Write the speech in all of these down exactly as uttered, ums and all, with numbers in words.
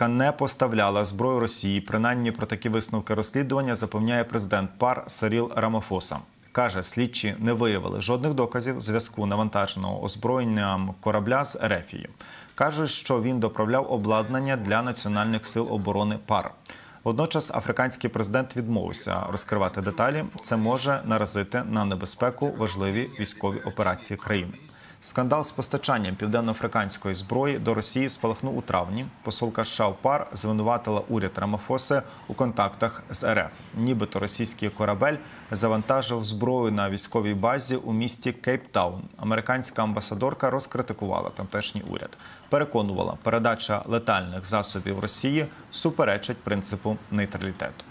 яка не поставляла зброю Росії, принаймні про такі висновки розслідування, запевняє президент ПАР Сиріл Рамафоса. Каже, слідчі не виявили жодних доказів зв'язку навантаженого озброєнням корабля з Ерефією. Каже, що він доправляв обладнання для Національних сил оборони ПАР. Водночас африканський президент відмовився розкривати деталі. Це може наразити на небезпеку важливі військові операції країни. Скандал з постачанням південноафриканської зброї до Росії спалахнув у травні. Посолка Шаупар звинуватила уряд Рамафоси у контактах з РФ. Нібито російський корабель завантажив зброю на військовій базі у місті Кейптаун. Американська амбасадорка розкритикувала тамтешній уряд. Переконувала, передача летальних засобів Росії суперечить принципу нейтралітету.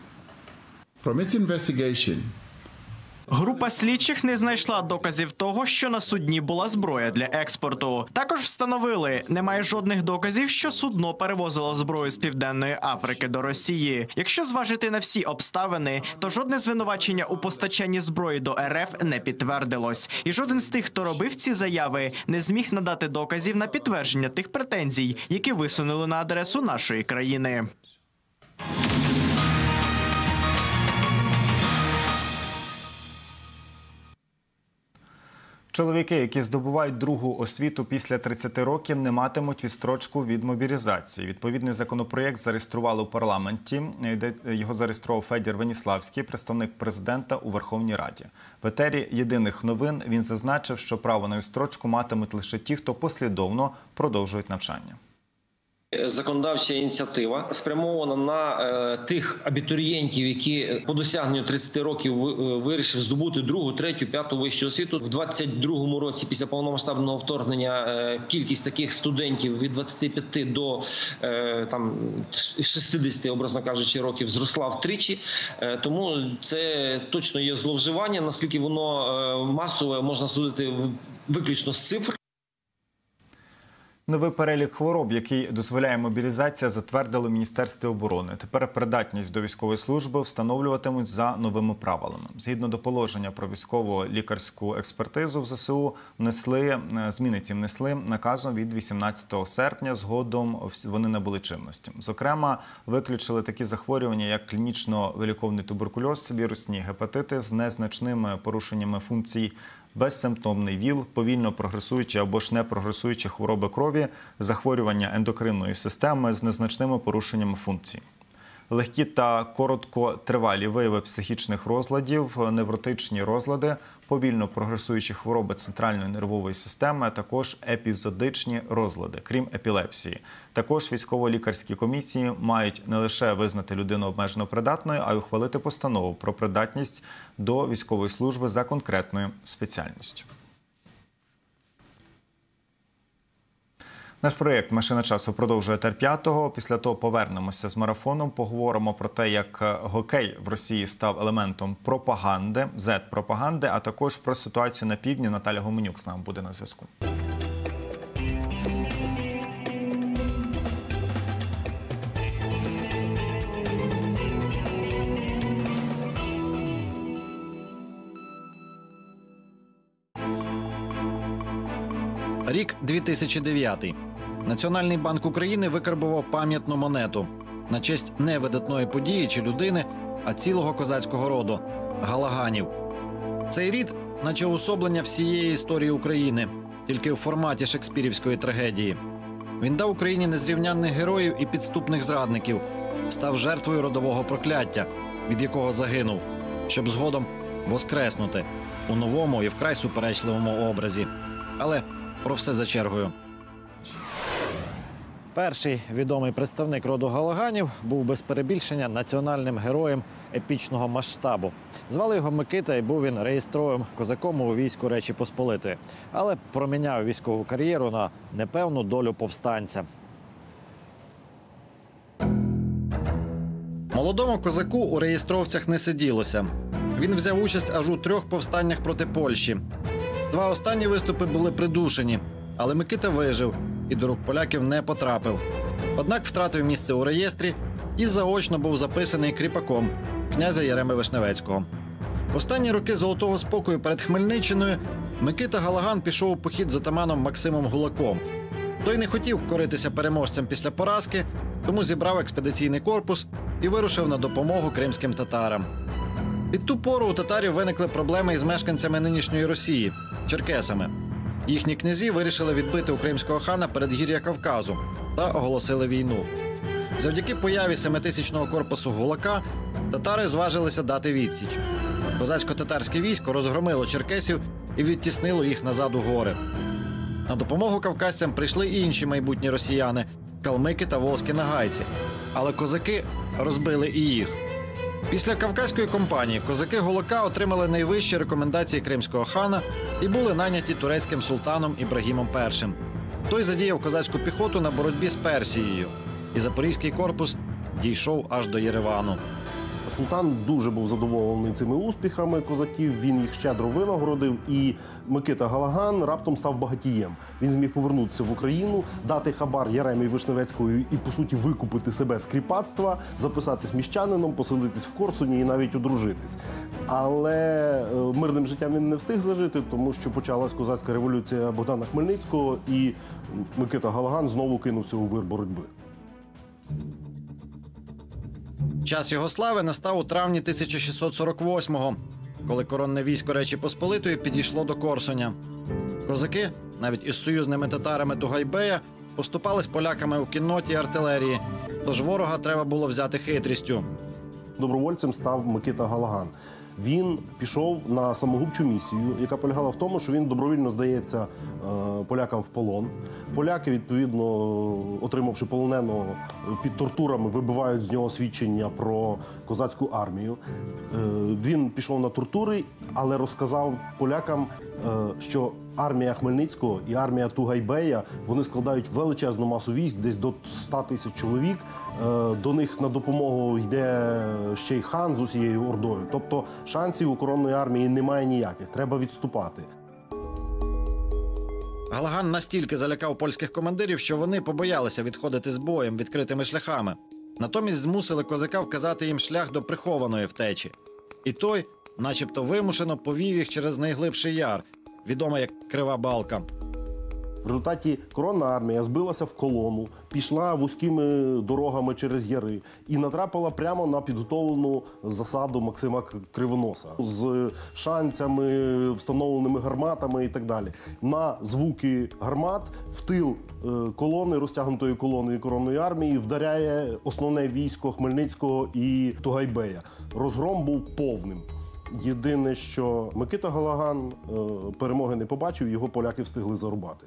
Група слідчих не знайшла доказів того, що на судні була зброя для експорту. Також встановили, немає жодних доказів, що судно перевозило зброю з Південної Африки до Росії. Якщо зважити на всі обставини, то жодне звинувачення у постачанні зброї до РФ не підтвердилось. І жоден з тих, хто робив ці заяви, не зміг надати доказів на підтвердження тих претензій, які висунули на адресу нашої країни. Чоловіки, які здобувають другу освіту після тридцяти років, не матимуть відстрочку від мобілізації. Відповідний законопроєкт зареєстрували у парламенті. Його зареєстрував Федір Веніславський, представник президента у Верховній Раді. В етері «Єдиних новин» він зазначив, що право на відстрочку матимуть лише ті, хто послідовно продовжують навчання. Законодавча ініціатива спрямована на тих абітурієнтів, які по досягненню тридцяти років вирішили здобути другу, третю, п'яту вищу освіту. В двадцять другому році після повномасштабного вторгнення кількість таких студентів від двадцяти п'яти до там, шістдесяти, образно кажучи, років зросла втричі. Тому це точно є зловживання, наскільки воно масове, можна судити виключно з цифр. Новий перелік хвороб, який дозволяє мобілізація, затвердили в Міністерстві оборони. Тепер придатність до військової служби встановлюватимуть за новими правилами. Згідно до положення про військово-лікарську експертизу в ЗСУ, внесли, зміни ці внесли наказом від вісімнадцятого серпня, згодом вони набули чинності. Зокрема, виключили такі захворювання, як клінічно-виліковний туберкульоз, вірусні гепатити з незначними порушеннями функцій, безсимптомний ВІЛ, повільно прогресуючі або ж не прогресуючі хвороби крові, захворювання ендокринної системи з незначними порушеннями функцій. Легкі та короткотривалі вияви психічних розладів, невротичні розлади, повільно прогресуючі хвороби центральної нервової системи, а також епізодичні розлади, крім епілепсії. Також військово-лікарські комісії мають не лише визнати людину обмежено придатною, а й ухвалити постанову про придатність до військової служби за конкретною спеціальністю. Наш проєкт «Машина часу» продовжує етер п'ятого. Після того повернемося з марафоном, поговоримо про те, як гокей в Росії став елементом пропаганди, зет-пропаганди, а також про ситуацію на півдні. Наталя Гуменюк з нами буде на зв'язку. Рік дві тисячі дев'ятий. Національний банк України викарбував пам'ятну монету на честь не видатної події чи людини, а цілого козацького роду – Галаганів. Цей рід – наче уособлення всієї історії України, тільки у форматі шекспірівської трагедії. Він дав Україні незрівнянних героїв і підступних зрадників, став жертвою родового прокляття, від якого загинув, щоб згодом воскреснути у новому і вкрай суперечливому образі. Але про все за чергою. Перший відомий представник роду Галаганів був без перебільшення національним героєм епічного масштабу. Звали його Микита, і був він реєстровим козаком у війську Речі Посполитої. Але проміняв військову кар'єру на непевну долю повстанця. Молодому козаку у реєстровцях не сиділося. Він взяв участь аж у трьох повстаннях проти Польщі. Два останні виступи були придушені, але Микита вижив і до рук поляків не потрапив. Однак втратив місце у реєстрі і заочно був записаний кріпаком князя Яремії Вишневецького. В останні роки золотого спокою перед Хмельниччиною Микита Галаган пішов у похід з отаманом Максимом Гулаком. Той не хотів коритися переможцем після поразки, тому зібрав експедиційний корпус і вирушив на допомогу кримським татарам. Під ту пору у татарів виникли проблеми із мешканцями нинішньої Росії – черкесами. Їхні князі вирішили відбити у кримського хана передгір'я Кавказу та оголосили війну. Завдяки появі семитисячного корпусу Гулака татари зважилися дати відсіч. Козацько-татарське військо розгромило черкесів і відтіснило їх назад у гори. На допомогу кавказцям прийшли і інші майбутні росіяни – калмики та волзькі нагайці. Але козаки розбили і їх. Після Кавказької кампанії козаки Гулака отримали найвищі рекомендації кримського хана і були найняті турецьким султаном Ібрагімом першим. Той задіяв козацьку піхоту на боротьбі з Персією, і Запорізький корпус дійшов аж до Єревану. Султан дуже був задоволений цими успіхами козаків, він їх щедро винагородив, і Микита Галаган раптом став багатієм. Він зміг повернутися в Україну, дати хабар Яремії Вишневецької і, по суті, викупити себе з кріпацтва, записатись міщанином, поселитись в Корсуні і навіть одружитись. Але мирним життям він не встиг зажити, тому що почалась козацька революція Богдана Хмельницького, і Микита Галаган знову кинувся у вир боротьби. Час його слави настав у травні тисяча шістсот сорок восьмого, коли коронне військо Речі Посполитої підійшло до Корсуня. Козаки, навіть із союзними татарами Тугайбея, поступались поляками у кінноті і артилерії, тож ворога треба було взяти хитрістю. Добровольцем став Микита Галаган. Він пішов на самогубчу місію, яка полягала в тому, що він добровільно здається полякам в полон. Поляки, відповідно, отримавши полоненого під тортурами, вибивають з нього свідчення про козацьку армію. Він пішов на тортури, але розказав полякам, що армія Хмельницького і армія Тугайбея, вони складають величезну масу військ, десь до ста тисяч чоловік. До них на допомогу йде ще й хан з усією ордою. Тобто шансів у коронної армії немає ніяких, треба відступати. Галаган настільки залякав польських командирів, що вони побоялися відходити з боєм відкритими шляхами. Натомість змусили козака вказати їм шлях до прихованої втечі. І той, начебто вимушено, повів їх через найглибший яр, відомий як Крива Балка. В результаті коронна армія збилася в колону, пішла вузькими дорогами через яри і натрапила прямо на підготовлену засаду Максима Кривоноса з шанцями, встановленими гарматами і так далі. На звуки гармат в тил колони, розтягнутої колони коронної армії, вдаряє основне військо Хмельницького і Тугайбея. Розгром був повним. Єдине, що Микита Галаган перемоги не побачив, його поляки встигли зарубати.